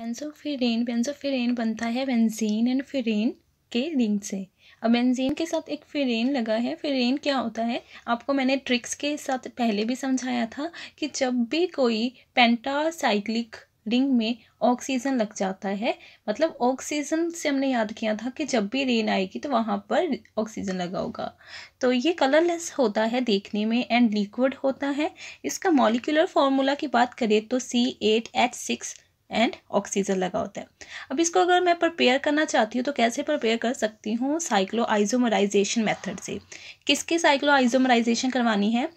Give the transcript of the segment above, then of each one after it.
बेंजोफ्यूरेन बनता है benzene and furan के रिंग से। अब बेंजीन के साथ एक फ्यूरेन लगा है। फ्यूरेन क्या होता है, आपको मैंने ट्रिक्स के साथ पहले भी समझाया था कि जब भी कोई पेंटासाइक्लिक रिंग में ऑक्सीजन लग जाता है, मतलब ऑक्सीजन से हमने याद किया था कि जब भी रेन आएगी तो वहाँ पर ऑक्सीजन लगा होगा। तो ये कलरलेस होता है देखने में एंड लिक्विड होता है। इसका मॉलिकुलर फॉर्मूला की बात करें तो C8H6 एंड ऑक्सीजन लगा होता है। अब इसको अगर मैं प्रिपेयर करना चाहती हूँ तो कैसे प्रिपेयर कर सकती हूँ, साइक्लो आइसोमराइजेशन मेथड से। किसकी साइक्लो आइसोमराइजेशन करवानी है,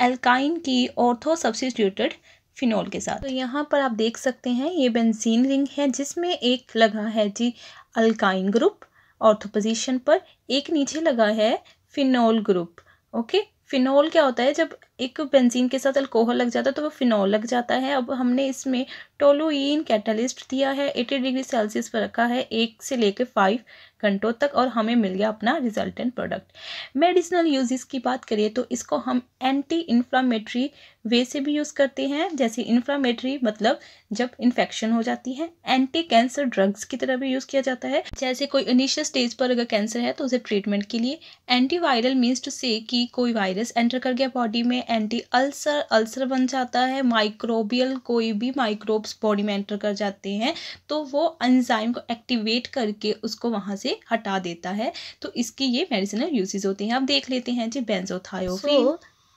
अल्काइन की ऑर्थो सब्सिट्यूटेड फिनोल के साथ। तो यहाँ पर आप देख सकते हैं ये बेंजीन रिंग है जिसमें एक लगा है जी अल्काइन ग्रुप ऑर्थो पोजीशन पर, एक नीचे लगा है फिनोल ग्रुप। ओके, फिनोल क्या होता है, जब एक बेंजीन के साथ अल्कोहल लग जाता है तो वो फिनोल लग जाता है। अब हमने इसमें टोलुइन कैटलिस्ट दिया है, 80 डिग्री सेल्सियस पर रखा है 1 से लेकर 5 घंटों तक और हमें मिल गया अपना रिजल्टेंट प्रोडक्ट। मेडिसिनल यूजेस की बात करिए तो इसको हम एंटी इन्फ्लामेट्री वे से भी यूज़ करते हैं, जैसे इन्फ्लामेट्री मतलब जब इन्फेक्शन हो जाती है। एंटी कैंसर ड्रग्स की तरह भी यूज़ किया जाता है, जैसे कोई इनिशियल स्टेज पर अगर कैंसर है तो उसे ट्रीटमेंट के लिए। एंटी वायरल मीन्स टू से कि कोई वायरस एंटर कर गया बॉडी में। एंटी अल्सर, अल्सर बन जाता है। माइक्रोबियल, कोई भी माइक्रोब्स बॉडी में एंटर कर जाते हैं तो वो एंजाइम को एक्टिवेट करके उसको वहाँ से हटा देता है। तो इसकी ये मेडिसिनल यूजेस होते हैं। अब देख लेते हैं जी बेंजोथायोफीन।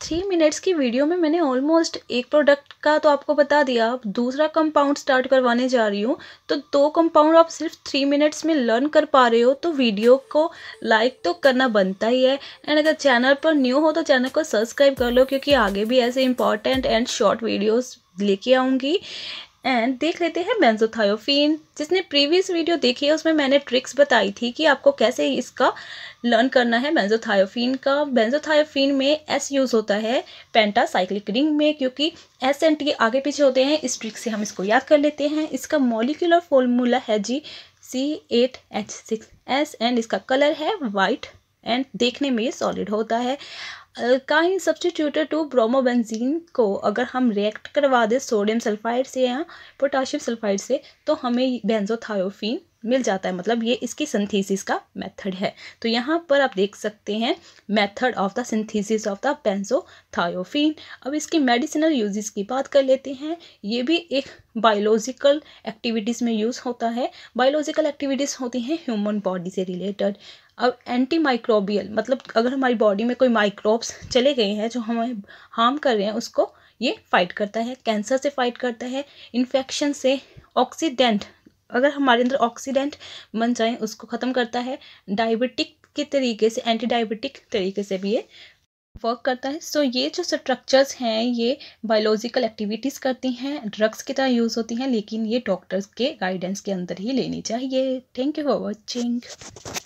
3 मिनट्स की वीडियो में मैंने ऑलमोस्ट एक प्रोडक्ट का तो आपको बता दिया, अब दूसरा कंपाउंड स्टार्ट करवाने जा रही हूँ। तो 2 कंपाउंड आप सिर्फ 3 मिनट्स में लर्न कर पा रहे हो, तो वीडियो को लाइक तो करना बनता ही है। एंड अगर चैनल पर न्यू हो तो चैनल को सब्सक्राइब कर लो, क्योंकि आगे भी ऐसे इंपॉर्टेंट एंड शॉर्ट वीडियोज़ लेके आऊँगी। एंड देख लेते हैं बेंजोथायोफीन। जिसने प्रीवियस वीडियो देखी है उसमें मैंने ट्रिक्स बताई थी कि आपको कैसे इसका लर्न करना है बेंजोथायोफीन का। बेंजोथायोफीन में S यूज़ होता है पेंटासाइक्लिक रिंग में, क्योंकि S एंड T आगे पीछे होते हैं। इस ट्रिक से हम इसको याद कर लेते हैं। इसका मॉलिकुलर फॉर्मूला है जी C8H6S एंड इसका कलर है वाइट एंड देखने में ये सॉलिड होता है। अल्काइन सब्सटीट्यूटेड टू ब्रोमोबेंजीन को अगर हम रिएक्ट करवा दें सोडियम सल्फाइड से या पोटाशियम सल्फाइड से तो हमें बेंजोथायोफीन मिल जाता है, मतलब ये इसकी सिंथेसिस का मेथड है। तो यहाँ पर आप देख सकते हैं method of the synthesis of the benzothiophene. अब इसकी मेडिसिनल यूजेस की बात कर लेते हैं। ये भी एक बायोलॉजिकल एक्टिविटीज़ में यूज़ होता है। बायोलॉजिकल एक्टिविटीज़ होती हैं ह्यूमन बॉडी से रिलेटेड। अब एंटी माइक्रोबियल मतलब अगर हमारी बॉडी में कोई माइक्रोब्स चले गए हैं जो हमें हार्म कर रहे हैं उसको ये फाइट करता है। कैंसर से फाइट करता है, इन्फेक्शन से, ऑक्सीडेंट अगर हमारे अंदर ऑक्सीडेंट बन जाए उसको ख़त्म करता है। डायबिटिक के तरीके से, एंटी डायबिटिक तरीके से भी ये वर्क करता है। सो ये जो स्ट्रक्चर्स हैं ये बायोलॉजिकल एक्टिविटीज़ करती हैं, ड्रग्स की तरह यूज़ होती हैं, लेकिन ये डॉक्टर्स के गाइडेंस के अंदर ही लेनी चाहिए। Thank you for watching.